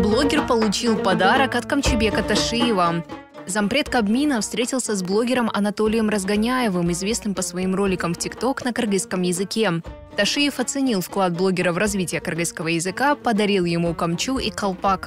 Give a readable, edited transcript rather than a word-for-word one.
Блогер получил подарок от Камчыбека Ташиева. Зампред Кабмина встретился с блогером Анатолием Разгоняевым, известным по своим роликам в TikTok на кыргызском языке. Ташиев оценил вклад блогера в развитие кыргызского языка, подарил ему камчу и колпак.